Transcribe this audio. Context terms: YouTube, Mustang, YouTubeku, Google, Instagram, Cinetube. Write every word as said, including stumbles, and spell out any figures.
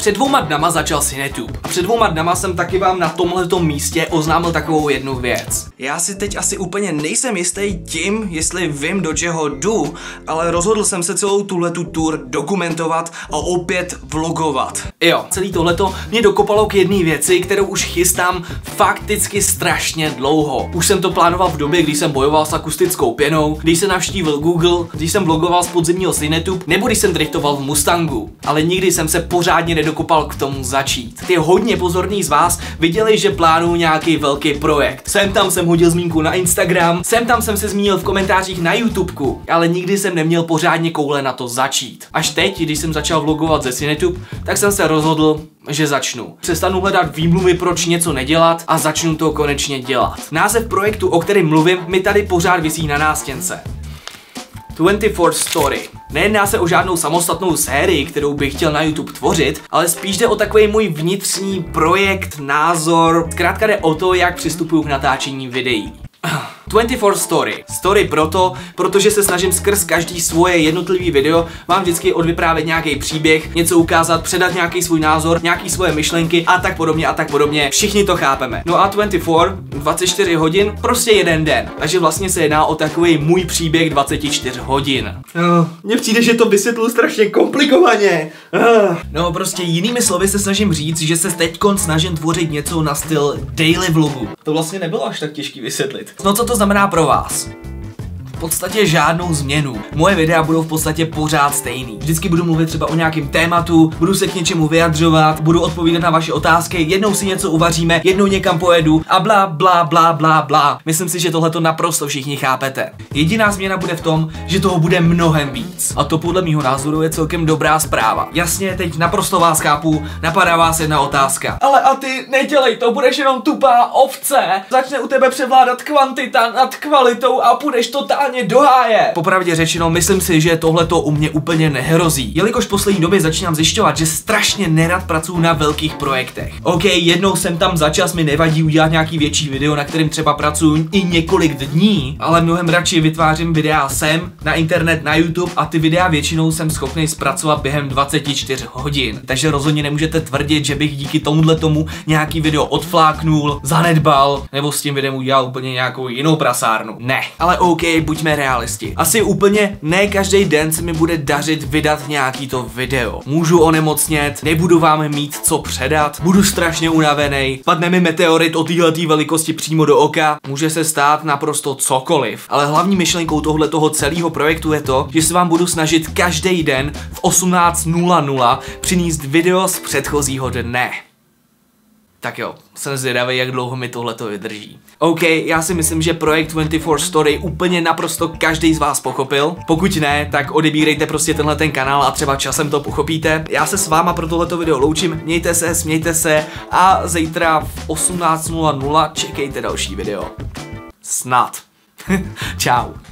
Před dvouma dnama začal Cinetube a před dvouma dnama jsem taky vám na tomhletom místě oznámil takovou jednu věc. Já si teď asi úplně nejsem jistý tím, jestli vím, do čeho jdu, ale rozhodl jsem se celou tuhletu tour dokumentovat a opět vlogovat. Jo, celý tohleto mě dokopalo k jedné věci, kterou už chystám fakticky strašně dlouho. Už jsem to plánoval v době, když jsem bojoval s akustickou pěnou, když jsem navštívil Google, když jsem vlogoval z podzimního Cinetube, nebo když jsem driftoval v Mustangu. Ale nikdy jsem se pořádně nedokopal k tomu začít. Ty hodně pozorní z vás viděli, že plánuju nějaký velký projekt. Sem tam jsem hodil zmínku na Instagram, sem tam jsem se zmínil v komentářích na YouTubeku, ale nikdy jsem neměl pořádně koule na to začít. Až teď, když jsem začal vlogovat ze Cinetube, tak jsem se rozhodl, že začnu. Přestanu hledat výmluvy, proč něco nedělat, a začnu to konečně dělat. Název projektu, o kterém mluvím, mi tady pořád visí na nástěnce. dvacet čtyři Hours Story. Nejedná se o žádnou samostatnou sérii, kterou bych chtěl na YouTube tvořit, ale spíš jde o takový můj vnitřní projekt, názor, zkrátka jde o to, jak přistupuju k natáčení videí. dvacet čtyři Story. Story proto, protože se snažím skrz každý svoje jednotlivý video vám vždycky odvyprávět nějaký příběh, něco ukázat, předat nějaký svůj názor, nějaký svoje myšlenky a tak podobně a tak podobně. Všichni to chápeme. No a dvacet čtyři, dvacet čtyři hodin, prostě jeden den. Takže vlastně se jedná o takový můj příběh dvacet čtyři hodin. No, mně přijde, že to vysvětlu strašně komplikovaně. Uh. No prostě jinými slovy se snažím říct, že se teďkon snažím tvořit něco na styl daily vlogu. To vlastně nebylo až tak těžký vysvětlit. No co to znamená pro vás? V podstatě žádnou změnu. Moje videa budou v podstatě pořád stejný. Vždycky budu mluvit třeba o nějakém tématu, budu se k něčemu vyjadřovat, budu odpovídat na vaše otázky, jednou si něco uvaříme, jednou někam pojedu a blá, blá, blá, blá, blá. Myslím si, že tohle to naprosto všichni chápete. Jediná změna bude v tom, že toho bude mnohem víc. A to podle mýho názoru je celkem dobrá zpráva. Jasně, teď naprosto vás chápu, napadá vás jedna otázka. Ale a ty nedělej to, budeš jenom tupá ovce. Začne u tebe převládat kvantita nad kvalitou a půjdeš totálně do háje. Popravdě řečeno, myslím si, že tohle to u mě úplně nehrozí, jelikož v poslední době začínám zjišťovat, že strašně nerad pracuju na velkých projektech. OK, jednou jsem tam za čas mi nevadí udělat nějaký větší video, na kterém třeba pracuju i několik dní, ale mnohem radši vytvářím videa sem, na internet, na YouTube a ty videa většinou jsem schopný zpracovat během dvaceti čtyř hodin. Takže rozhodně nemůžete tvrdit, že bych díky tomuhle tomu nějaký video odfláknul, zanedbal, nebo s tím videem udělal úplně nějakou jinou prasárnu. Ne, ale OK, buď jsme realisti. Asi úplně ne každý den se mi bude dařit vydat nějaký to video. Můžu onemocnět, nebudu vám mít co předat, budu strašně unavený, padne mi meteorit o téhletý velikosti přímo do oka, může se stát naprosto cokoliv. Ale hlavní myšlenkou tohletoho celého projektu je to, že se vám budu snažit každý den v osmnáct nula nula přinést video z předchozího dne. Tak jo, jsem zvědavý, jak dlouho mi tohleto vydrží. OK, já si myslím, že projekt dvacet čtyři Story úplně naprosto každý z vás pochopil. Pokud ne, tak odebírejte prostě tenhle ten kanál a třeba časem to pochopíte. Já se s váma pro tohleto video loučím, mějte se, smějte se a zítra v osmnáct nula nula čekejte další video. Snad. Čau.